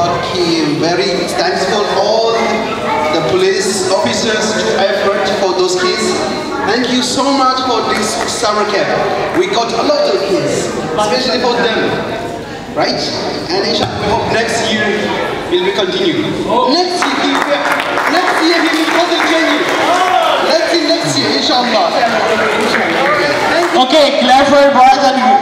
about him. Very thankful all the police officers to effort for those kids. Thank you so much for this summer camp. We got a lot of kids, especially for them, right? And we hope next year will be continued. Next year we will continue. Let's see next year, inshallah. Okay, clap for brother.